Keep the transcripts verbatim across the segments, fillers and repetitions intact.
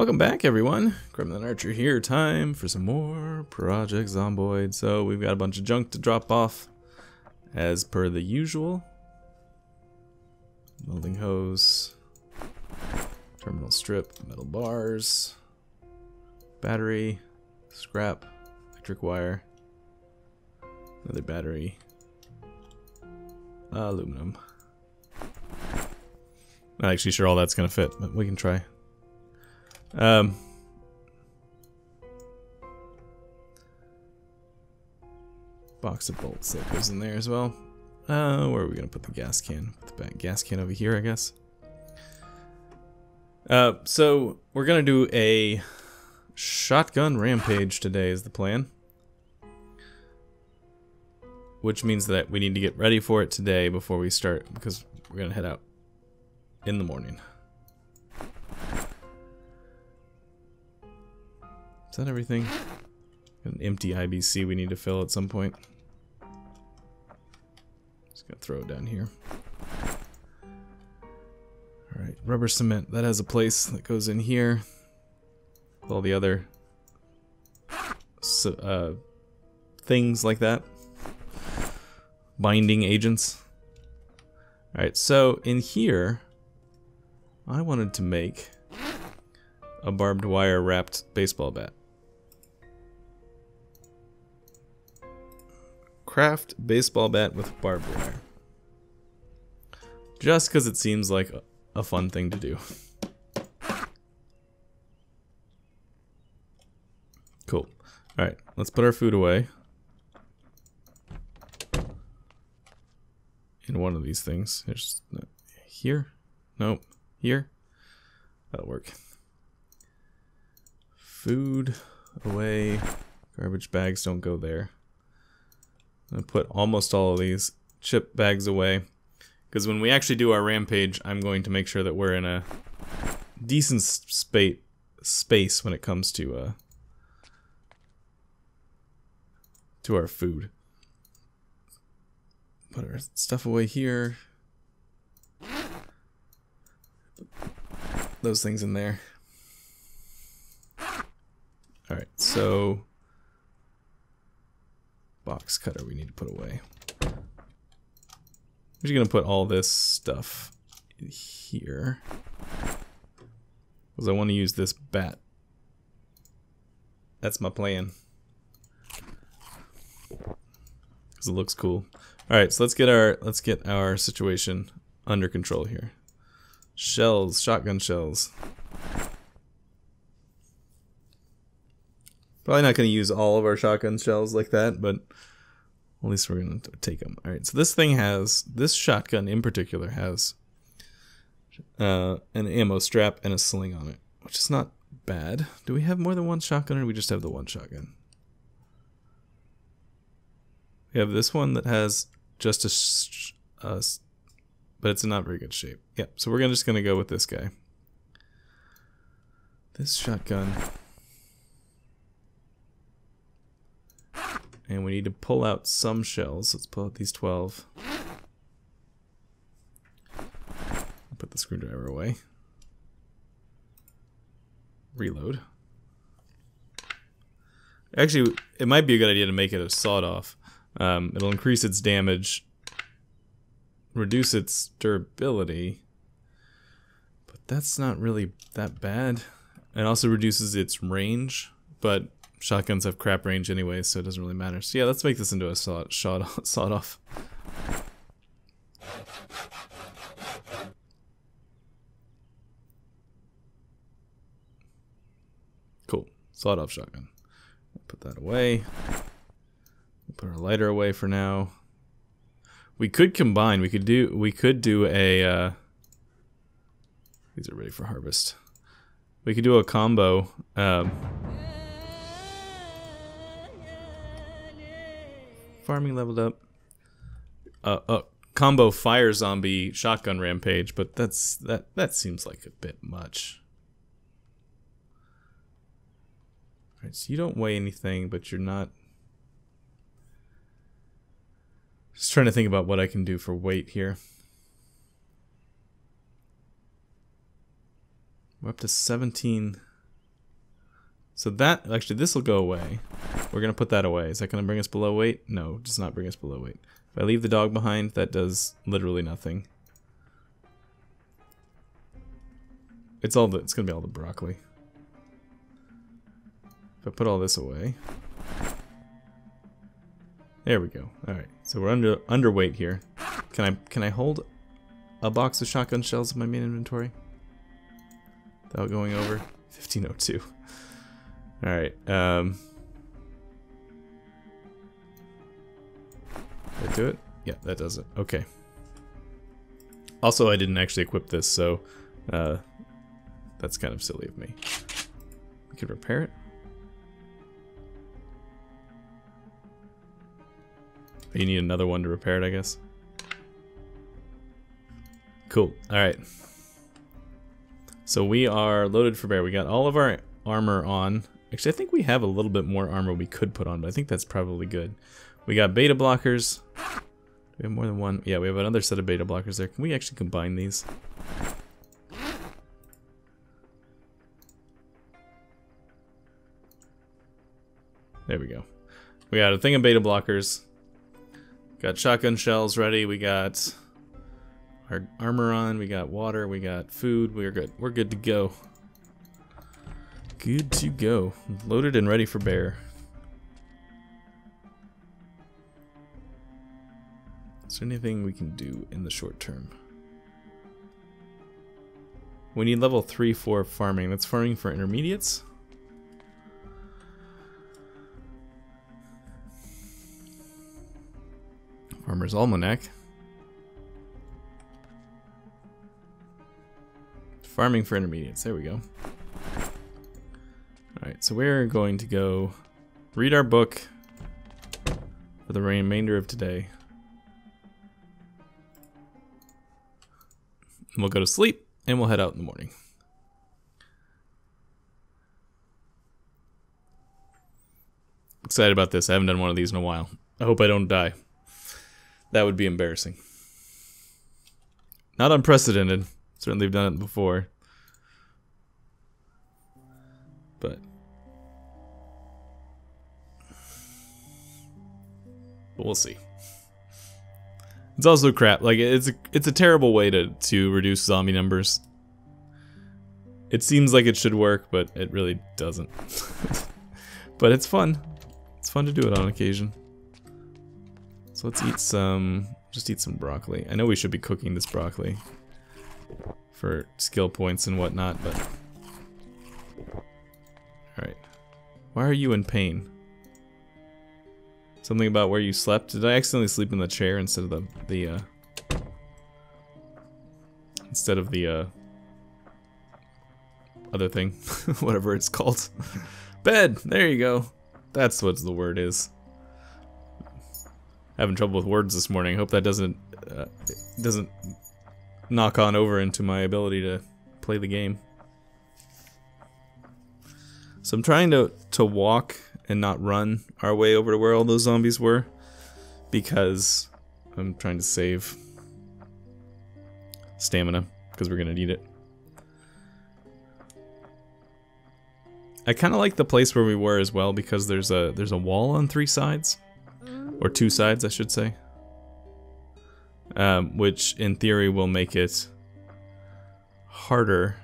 Welcome back, everyone. Cromulent Archer here. Time for some more Project Zomboid. So we've got a bunch of junk to drop off, as per the usual. Welding hose, terminal strip, metal bars, battery, scrap, electric wire, another battery, aluminum. Not actually sure all that's gonna fit, but we can try. Um, box of bolts that goes in there as well. Uh, where are we gonna put the gas can? Put the gas can over here, I guess. Uh, so we're gonna do a shotgun rampage today is the plan, which means that we need to get ready for it today before we start, because we're gonna head out in the morning. Is that everything? An empty I B C we need to fill at some point. Just gonna throw it down here. Alright, rubber cement. That has a place that goes in here. With all the other so, uh, things like that. Binding agents. Alright, so in here, I wanted to make a barbed wire wrapped baseball bat. Craft baseball bat with barbed wire. Just because it seems like a, a fun thing to do. Cool. Alright, let's put our food away. In one of these things. There's no, here? Nope. Here? That'll work. Food away. Garbage bags don't go there. I'm gonna put almost all of these chip bags away, because when we actually do our rampage, I'm going to make sure that we're in a decent spa space when it comes to uh, to our food. Put our stuff away here. Those things in there. Alright, so box cutter we need to put away. I'm just gonna put all this stuff in here, because I want to use this bat. That's my plan, because it looks cool. Alright, so let's get our let's get our situation under control here. Shells, shotgun shells. Probably not going to use all of our shotgun shells like that, but at least we're going to take them. Alright, so this thing has, this shotgun in particular has uh, an ammo strap and a sling on it, which is not bad. Do we have more than one shotgun, or do we just have the one shotgun? We have this one that has just a, sh a but it's in not very good shape. Yep, so we're gonna, just going to go with this guy. This shotgun. And we need to pull out some shells. Let's pull out these twelve. Put the screwdriver away. Reload. Actually, it might be a good idea to make it a sawed-off. Um, it'll increase its damage, reduce its durability, but that's not really that bad. It also reduces its range, but shotguns have crap range anyway, so it doesn't really matter. So yeah, let's make this into a saw, shot, sawed off. Cool. Sawed off shotgun. Put that away. Put our lighter away for now. We could combine. We could do. We could do a. Uh, these are ready for harvest. We could do a combo. Um, Farming leveled up. Uh, uh, combo fire zombie shotgun rampage, but that's that. That seems like a bit much. All right, so you don't weigh anything, but you're not. Just trying to think about what I can do for weight here. We're up to seventeen So that, actually this will go away. We're gonna put that away. Is that gonna bring us below weight? No, it does not bring us below weight. If I leave the dog behind, that does literally nothing. It's all the, it's gonna be all the broccoli. If I put all this away. There we go. Alright, so we're under underweight here. Can I can I hold a box of shotgun shells in my main inventory? Without going over? fifteen oh two. Alright, um did I do it? Yeah, that does it. Okay. Also, I didn't actually equip this, so uh that's kind of silly of me. We could repair it. You need another one to repair it, I guess. Cool. Alright. So we are loaded for bear. We got all of our armor on. Actually, I think we have a little bit more armor we could put on, but I think that's probably good. We got beta blockers. We have more than one. Yeah, we have another set of beta blockers there. Can we actually combine these? There we go. We got a thing of beta blockers. Got shotgun shells ready, we got our armor on, we got water, we got food, we're good. We're good to go. Good to go. Loaded and ready for bear. Is there anything we can do in the short term? We need level three for farming. That's farming for intermediates. Farmer's Almanac. Farming for intermediates, there we go. Alright, so we're going to go read our book for the remainder of today. And we'll go to sleep and we'll head out in the morning. Excited about this, I haven't done one of these in a while. I hope I don't die. That would be embarrassing. Not unprecedented. Certainly have done it before. But. But we'll see. It's also crap. Like, it's a, it's a terrible way to, to reduce zombie numbers. It seems like it should work, but it really doesn't. But it's fun. It's fun to do it on occasion. So let's eat some, just eat some broccoli. I know we should be cooking this broccoli for skill points and whatnot, but... Alright. Why are you in pain? Something about where you slept? Did I accidentally sleep in the chair instead of the, the uh... Instead of the, uh... other thing. Whatever it's called. Bed! There you go. That's what the word is. Having trouble with words this morning. Hope that doesn't uh, doesn't knock on over into my ability to play the game. So I'm trying to to walk and not run our way over to where all those zombies were, because I'm trying to save stamina because we're gonna need it. I kind of like the place where we were as well because there's a there's a wall on three sides. Or two sides, I should say. Um, which, in theory, will make it harder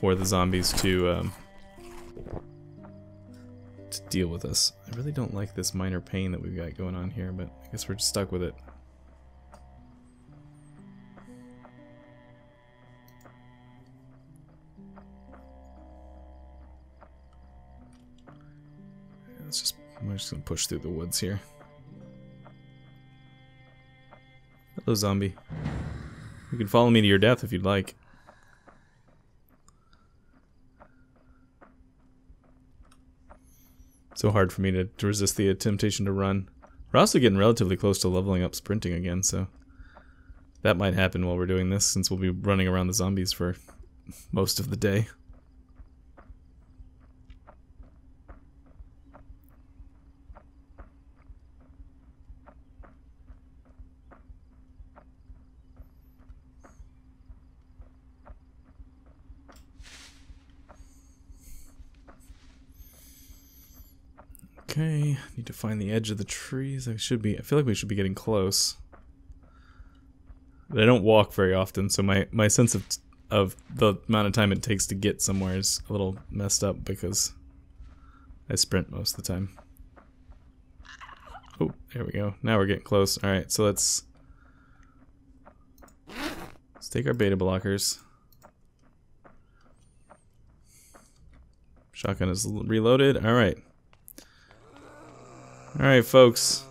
for the zombies to, um, to deal with us. I really don't like this minor pain that we've got going on here, but I guess we're just stuck with it. Let's just... I'm just gonna push through the woods here. Hello, zombie. You can follow me to your death if you'd like. So hard for me to, to resist the temptation to run. We're also getting relatively close to leveling up sprinting again, so... That might happen while we're doing this, since we'll be running around the zombies for most of the day. Okay, need to find the edge of the trees. I should be, I feel like we should be getting close. But I don't walk very often, so my, my sense of, of the amount of time it takes to get somewhere is a little messed up because I sprint most of the time. Oh, there we go. Now we're getting close. Alright, so let's, let's take our beta blockers. Shotgun is reloaded. Alright. Alright, folks.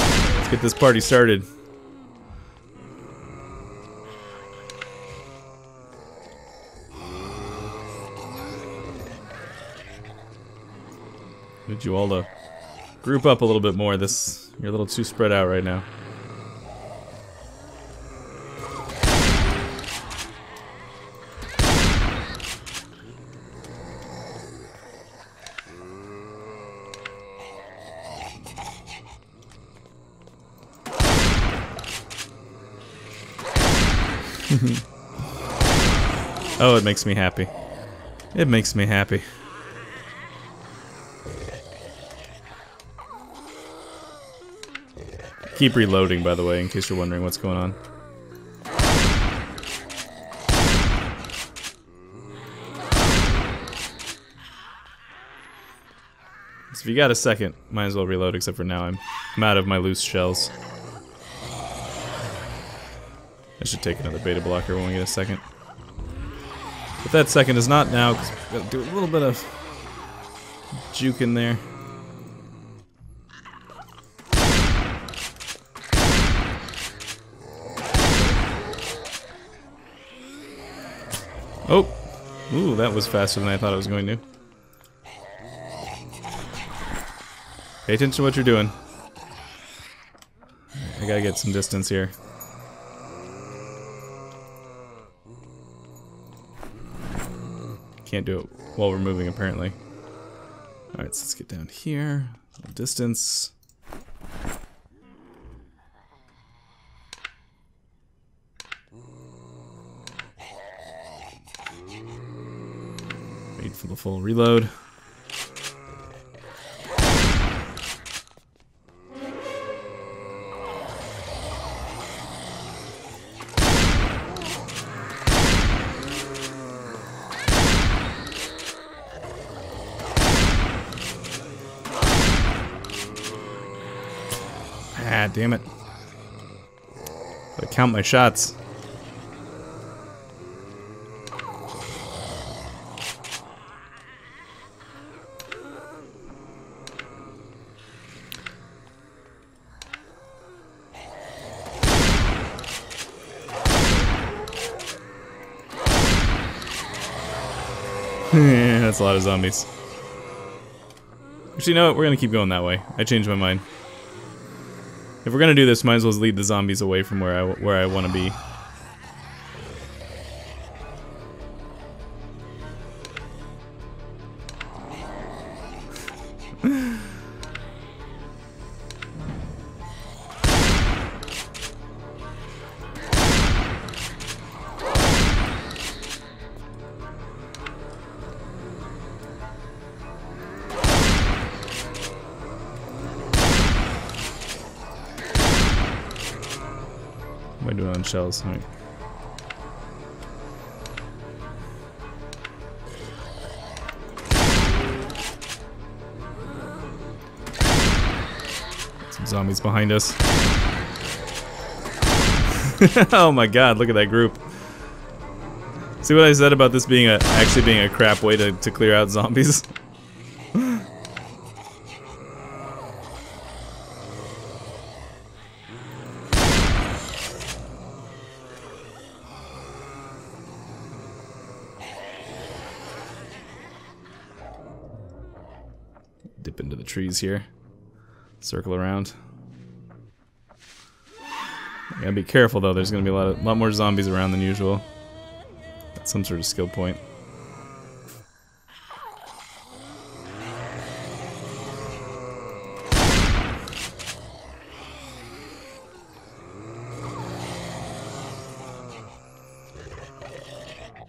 Let's get this party started. Need you all to group up a little bit more. This, you're a little too spread out right now. Oh, it makes me happy. It makes me happy. Keep reloading, by the way, in case you're wondering what's going on. So if you got a second, might as well reload, except for now I'm, I'm out of my loose shells. I should take another beta blocker when we get a second. But that second is not now, because we've got to do a little bit of juke in there. Oh! Ooh, that was faster than I thought I was going to. Pay attention to what you're doing. I gotta get some distance here. Can't do it while we're moving, apparently. Alright, so let's get down here. Distance. Wait for the full reload. Ah, damn it. Gotta count my shots. That's a lot of zombies. Actually, you know what? We're gonna keep going that way. I changed my mind. If we're gonna do this, might as well lead the zombies away from where I where I want to be. What am I doing on shells? All right. Some zombies behind us. Oh my god, look at that group. See what I said about this being a actually being a crap way to, to clear out zombies? Dip into the trees here. Circle around. You gotta be careful though, there's gonna be a lot, of, lot more zombies around than usual. That's some sort of skill point.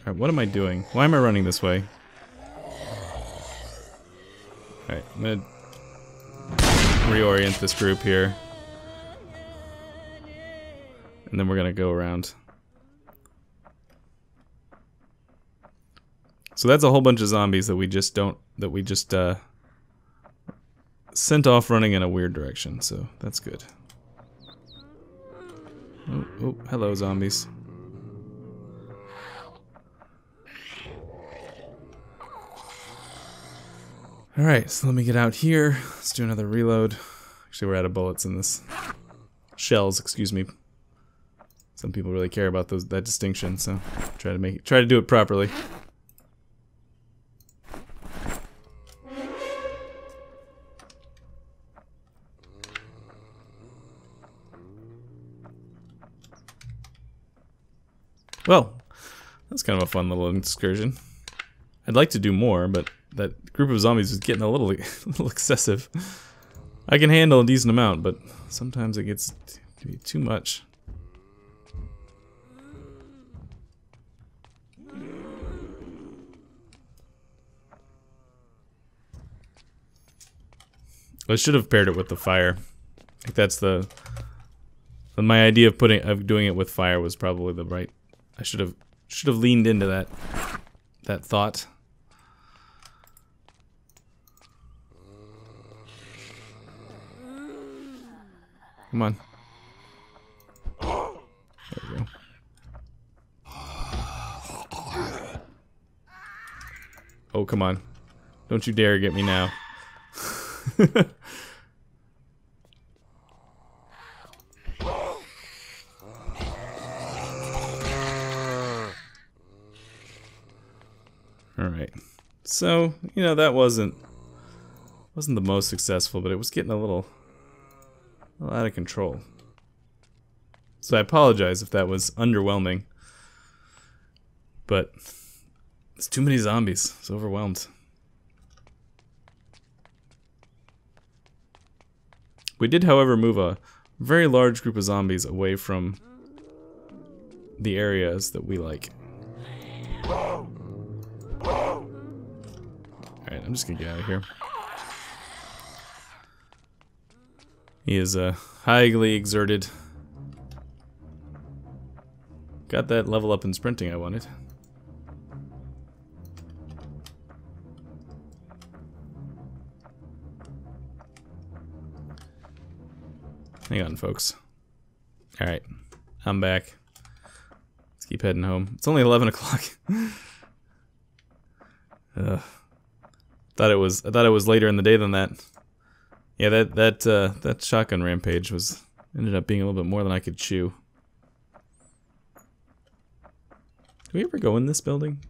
Alright, what am I doing? Why am I running this way? I'm gonna reorient this group here. And then we're gonna go around. So that's a whole bunch of zombies that we just don't, that we just uh, sent off running in a weird direction, so that's good. Oh, oh, hello zombies. Alright, so let me get out here. Let's do another reload. Actually, we're out of bullets in this. Shells, excuse me. Some people really care about those, that distinction, so try to make it, try to do it properly. Well, that's kind of a fun little excursion. I'd like to do more, but that group of zombies is getting a little, a little excessive. I can handle a decent amount, but sometimes it gets to be too much. I should have paired it with the fire. I think that's the, my idea of putting of doing it with fire was probably the right. I should have should have leaned into that that thought. Come on. There we go. Oh, come on. Don't you dare get me now. Alright. So, you know, that wasn't wasn't the most successful, but it was getting a little, a little out of control. So I apologize if that was underwhelming. But it's too many zombies. It's overwhelmed. We did, however, move a very large group of zombies away from the areas that we like. Alright, I'm just gonna get out of here. He is uh, highly exerted. Got that level up in sprinting I wanted. Hang on, folks. Alright, I'm back. Let's keep heading home. It's only eleven o'clock. Ugh. Thought it was, I thought it was later in the day than that. Yeah, that that uh, that shotgun rampage was ended up being a little bit more than I could chew. Did we ever go in this building?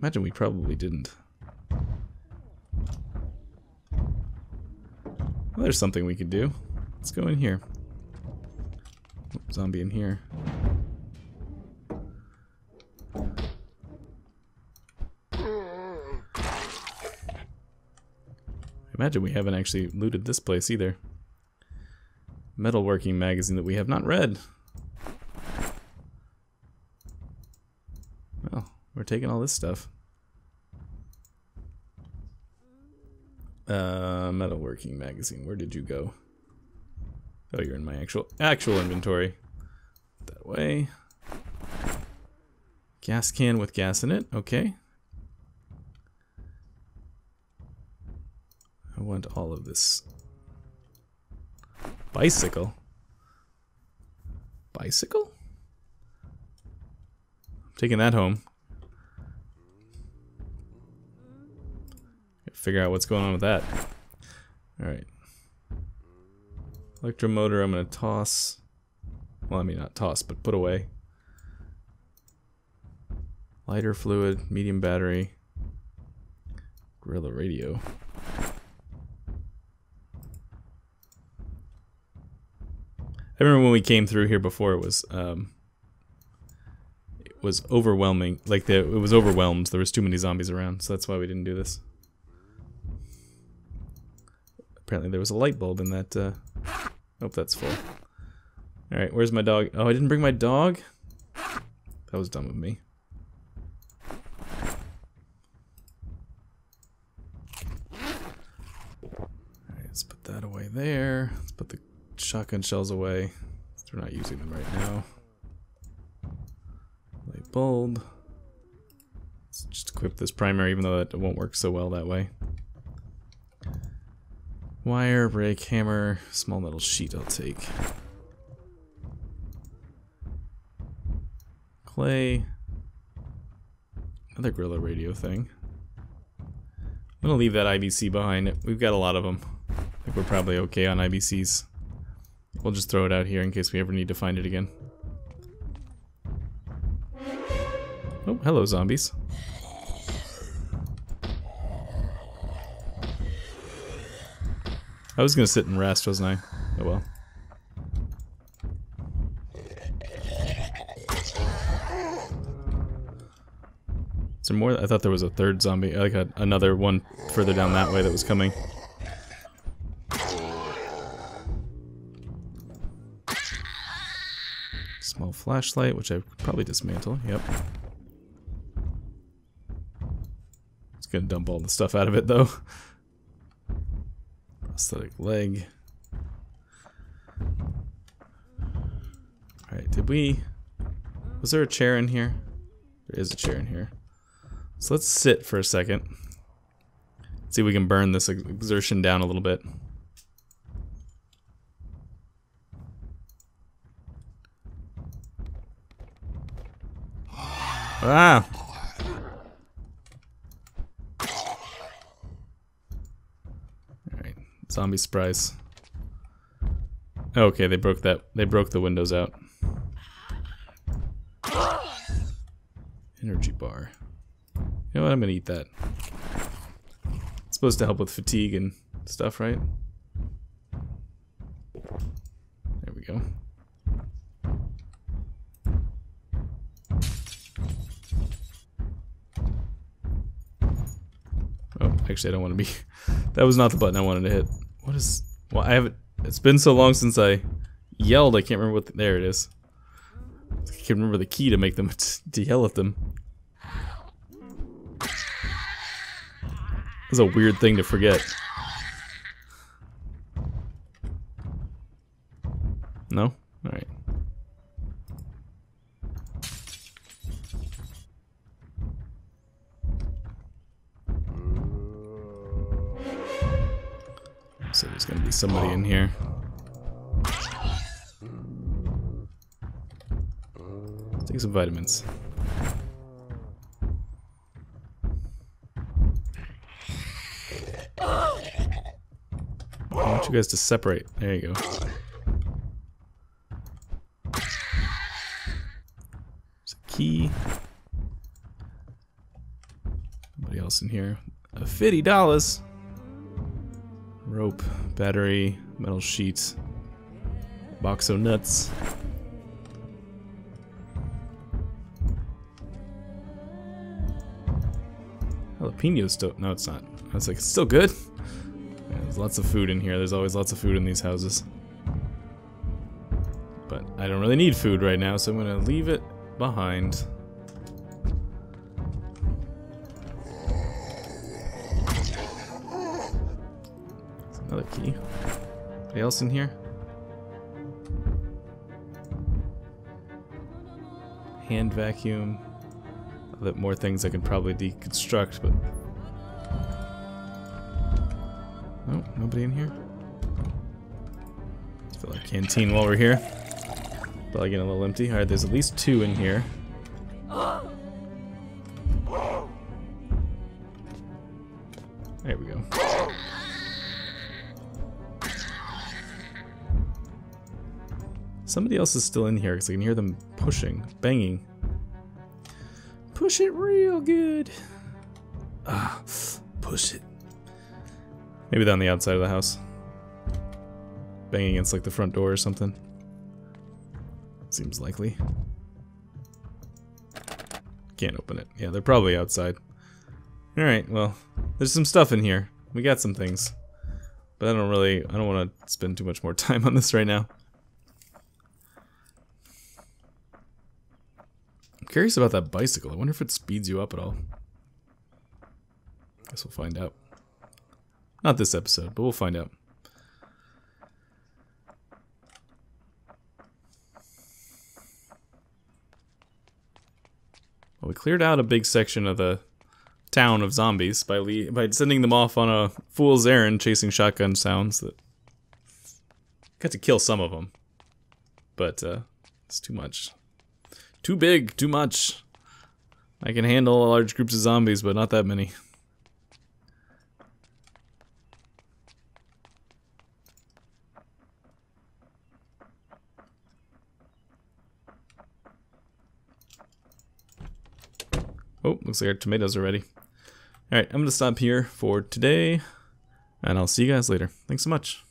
Imagine we probably didn't. Well, there's something we could do. Let's go in here. Oh, zombie in here. Imagine we haven't actually looted this place either. Metalworking magazine that we have not read. Well, we're taking all this stuff. Uh, metalworking magazine. Where did you go? Oh, you're in my actual actual inventory. That way. Gas can with gas in it. Okay. I want all of this. Bicycle? Bicycle? I'm taking that home. Gotta figure out what's going on with that. Alright. Electromotor I'm gonna toss. Well, I mean not toss, but put away. Lighter fluid, medium battery. Gorilla radio. I remember when we came through here before, it was um, it was overwhelming. Like the, it was overwhelmed. There was too many zombies around, so that's why we didn't do this. Apparently, there was a light bulb in that. Uh, hope that's full. All right, where's my dog? Oh, I didn't bring my dog. That was dumb of me. there. Let's put the shotgun shells away. We're not using them right now. Light bulb. Let's just equip this primer, even though that won't work so well that way. Wire, brake, hammer, small metal sheet I'll take. Clay. Another guerrilla radio thing. I'm gonna leave that I B C behind. We've got a lot of them. I think we're probably okay on I B Cs. We'll just throw it out here in case we ever need to find it again. Oh, hello zombies. I was gonna sit and rest, wasn't I? Oh well. Is there more? I thought there was a third zombie, like a, another one further down that way that was coming. Small flashlight, which I could probably dismantle. Yep. It's gonna dump all the stuff out of it though. Prosthetic leg. Alright, did we... Was there a chair in here? There is a chair in here. So let's sit for a second. Let's see if we can burn this exertion down a little bit. Ah! Alright, zombie surprise. Okay, they broke that, they broke the windows out. Energy bar. You know what, I'm gonna eat that. It's supposed to help with fatigue and stuff, right? There we go. Actually, I don't want to be... That was not the button I wanted to hit. What is... Well, I haven't... It's been so long since I yelled, I can't remember what... The, there it is. I can't remember the key to make them... to yell at them. That's a weird thing to forget. No? Alright. So there's gonna be somebody in here. Let's take some vitamins. I want you guys to separate. There you go. There's a key. Nobody else in here. A fifty dollars. Rope, battery, metal sheet, box of nuts. Jalapeno stuff. No, it's not. I was like, it's still good. Yeah, there's lots of food in here. There's always lots of food in these houses. But I don't really need food right now, so I'm gonna leave it behind. Another key. Anybody else in here? Hand vacuum. A little bit more things I can probably deconstruct, but... Oh, nobody in here? Let's fill our canteen while we're here. Probably getting a little empty. Alright, there's at least two in here. There we go. Somebody else is still in here because I can hear them pushing, banging. Push it real good. Ah, push it. Maybe down the outside of the house. Banging against like the front door or something. Seems likely. Can't open it. Yeah, they're probably outside. Alright, well, there's some stuff in here. We got some things. But I don't really, I don't want to spend too much more time on this right now. Curious about that bicycle. I wonder if it speeds you up at all. Guess we'll find out. Not this episode, but we'll find out. we cleared out a big section of the town of zombies by le by sending them off on a fool's errand chasing shotgun sounds. That got to kill some of them, but uh, it's too much, too big, too much. I can handle large groups of zombies, but not that many. Oh, looks like our tomatoes are ready. Alright, I'm going to stop here for today, and I'll see you guys later. Thanks so much.